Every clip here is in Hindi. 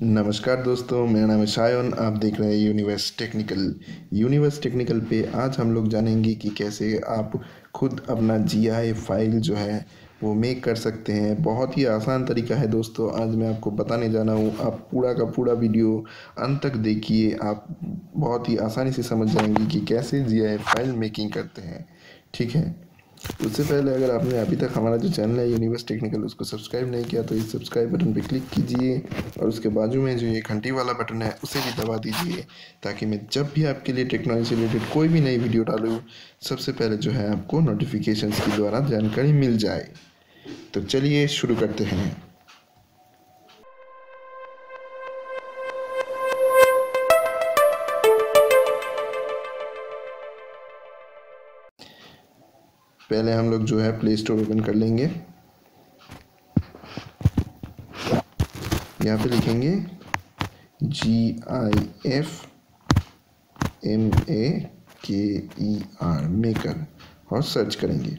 नमस्कार दोस्तों, मेरा नाम है शायन। आप देख रहे हैं यूनिवर्स टेक्निकल। यूनिवर्स टेक्निकल पे आज हम लोग जानेंगे कि कैसे आप खुद अपना GIF फाइल जो है वो मेक कर सकते हैं। बहुत ही आसान तरीका है दोस्तों, आज मैं आपको बताने जाना हूँ। आप पूरा का पूरा वीडियो अंत तक देखिए, आप बहुत ही आसानी से समझ जाएंगे कि कैसे GIF फाइल मेकिंग करते हैं, ठीक है। उससे पहले अगर आपने अभी तक हमारा जो चैनल है यूनिवर्स टेक्निकल उसको सब्सक्राइब नहीं किया तो इस सब्सक्राइब बटन पे क्लिक कीजिए और उसके बाजू में जो ये घंटी वाला बटन है उसे भी दबा दीजिए, ताकि मैं जब भी आपके लिए टेक्नोलॉजी से रिलेटेड कोई भी नई वीडियो डालूँ सबसे पहले जो है आपको नोटिफिकेशंस के द्वारा जानकारी मिल जाए। तो चलिए शुरू करते हैं। पहले हम लोग जो है प्ले स्टोर ओपन कर लेंगे। यहाँ पे लिखेंगे GIF Maker मेकर और सर्च करेंगे।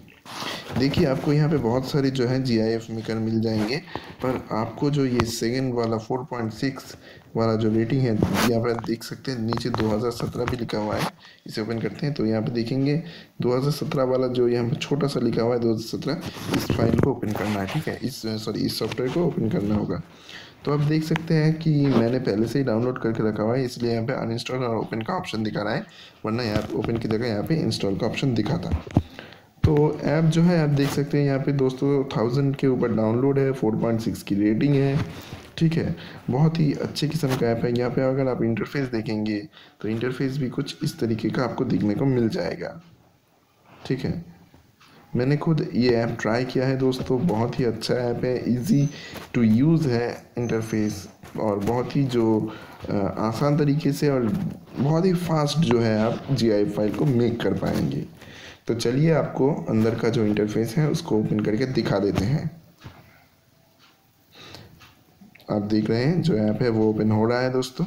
देखिए आपको यहाँ पे बहुत सारे जो है GIF मेकर मिल जाएंगे, पर आपको जो ये सेकेंड वाला 4.6 वाला जो रेटिंग है यहाँ पर देख सकते हैं, नीचे 2017 भी लिखा हुआ है। इसे ओपन करते हैं तो यहाँ पे देखेंगे 2017 वाला जो यहाँ पर छोटा सा लिखा हुआ है 2017। इस फाइल को ओपन करना है, ठीक है, इस सॉफ्टवेयर को ओपन करना होगा। तो आप देख सकते हैं कि मैंने पहले से ही डाउनलोड करके रखा हुआ है, इसलिए यहाँ पे अनइंस्टॉल और ओपन का ऑप्शन दिखा रहा है, वरना यहाँ पर ओपन की जगह यहाँ पर इंस्टॉल का ऑप्शन दिखा था। तो ऐप जो है आप देख सकते हैं यहाँ पे दोस्तों 1000 के ऊपर डाउनलोड है, 4.6 की रेटिंग है, ठीक है। बहुत ही अच्छे किस्म का ऐप है। यहाँ पे अगर आप इंटरफेस देखेंगे तो इंटरफेस भी कुछ इस तरीके का आपको देखने को मिल जाएगा, ठीक है। मैंने खुद ये ऐप ट्राई किया है दोस्तों, बहुत ही अच्छा ऐप है, इजी टू यूज़ है इंटरफेस और बहुत ही जो आसान तरीके से और बहुत ही फास्ट जो है आप GIF फाइल को मेक कर पाएंगे। तो चलिए आपको अंदर का जो इंटरफेस है उसको ओपन करके दिखा देते हैं। आप देख रहे हैं जो ऐप है वो ओपन हो रहा है दोस्तों।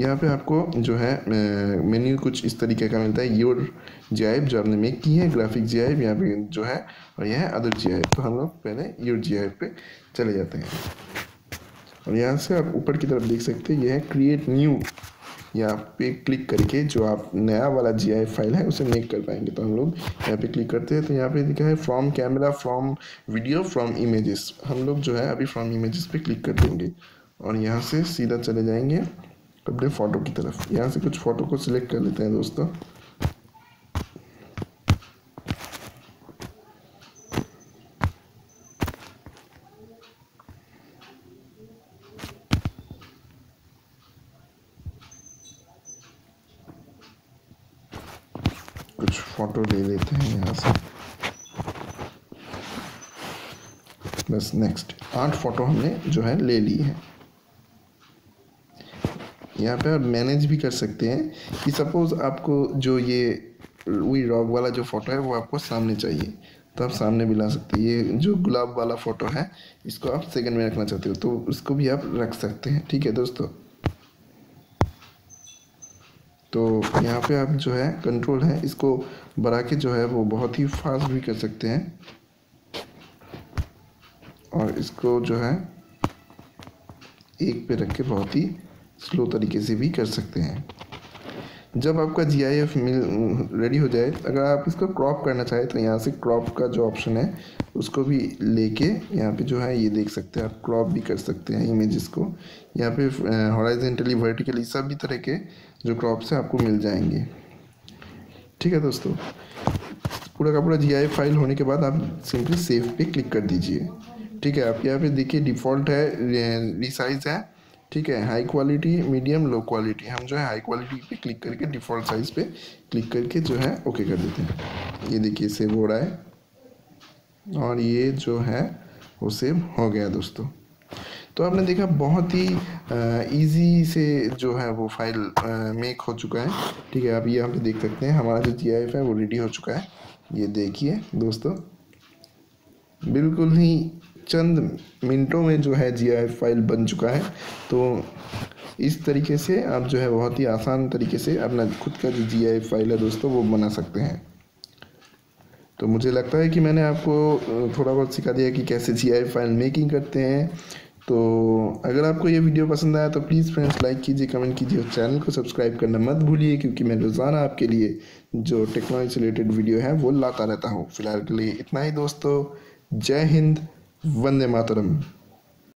यहाँ पे आपको जो है मेन्यू कुछ इस तरीके का मिलता है, योर GIF जो आपने मेक की है, ग्राफिक GIF यहाँ पे जो है, और यह है अदर GIF। तो हम लोग पहले योर GIF पे चले जाते हैं और यहाँ से आप ऊपर की तरफ देख सकते हैं यह है क्रिएट न्यू, यहाँ पे क्लिक करके जो आप नया वाला GIF फाइल है उसे मेक कर पाएंगे। तो हम लोग यहाँ पे क्लिक करते हैं तो यहाँ पे दिखा है from camera, from video, from images. हम लोग जो है अभी फ्रॉम इमेजेस पे क्लिक कर देंगे और यहाँ से सीधा चले जाएंगे अपने फ़ोटो की तरफ। यहाँ से कुछ फ़ोटो को सिलेक्ट कर लेते हैं दोस्तों। कुछ फोटो ले लेते हैं यहाँ से, बस नेक्स्ट। 8 फोटो हमने जो है ले ली है। यहाँ पे आप मैनेज भी कर सकते हैं कि सपोज आपको जो ये वी रॉक वाला जो फोटो है वो आपको सामने चाहिए तो आप सामने भी ला सकते हैं। ये जो गुलाब वाला फोटो है इसको आप सेकंड में रखना चाहते हो तो उसको भी आप रख सकते हैं, ठीक है दोस्तों। तो यहाँ पे आप जो है कंट्रोल है इसको बढ़ा के जो है वो बहुत ही फास्ट भी कर सकते हैं और इसको जो है एक पे रख के बहुत ही स्लो तरीके से भी कर सकते हैं। जब आपका GIF रेडी हो जाए, अगर आप इसको क्रॉप करना चाहें तो यहाँ से क्रॉप का जो ऑप्शन है उसको भी लेके यहाँ पे जो है ये देख सकते हैं आप क्रॉप भी कर सकते हैं इमेजेस को। यहाँ पे हॉरिजॉन्टली, वर्टिकली सभी तरह के जो क्रॉप्स हैं आपको मिल जाएंगे, ठीक है दोस्तों। पूरा का पूरा GIF फाइल होने के बाद आप सिंपली सेव पे क्लिक कर दीजिए, ठीक है। आप यहाँ पे देखिए डिफ़ॉल्ट है, रिसाइज है, ठीक है, high quality, medium, low quality. हम जो है हाई क्वालिटी पे क्लिक करके डिफ़ॉल्ट साइज़ पे क्लिक करके जो है ओके कर देते हैं। ये देखिए सेव हो रहा है और ये जो है वो सेव हो गया दोस्तों। तो आपने देखा बहुत ही इजी से जो है वो फाइल मेक हो चुका है, ठीक है। आप ये यहाँ पे देख सकते हैं हमारा जो GIF है वो रेडी हो चुका है। ये देखिए दोस्तों, बिल्कुल ही चंद मिनटों में जो है GIF फाइल बन चुका है। तो इस तरीके से आप जो है बहुत ही आसान तरीके से अपना खुद का जो GIF फाइल है दोस्तों वो बना सकते हैं। तो मुझे लगता है कि मैंने आपको थोड़ा बहुत सिखा दिया कि कैसे GIF फाइल मेकिंग करते हैं, तो अगर आपको ये वीडियो पसंद आया तो प्लीज़ फ्रेंड्स लाइक कीजिए, कमेंट कीजिए और चैनल को सब्सक्राइब करना मत भूलिए, क्योंकि मैं रोज़ाना आपके लिए जो टेक्नोलॉजी से रिलेटेड वीडियो है वो लाता रहता हूँ। फिलहाल के लिए इतना ही दोस्तों। जय हिंद, वंदे मातरम।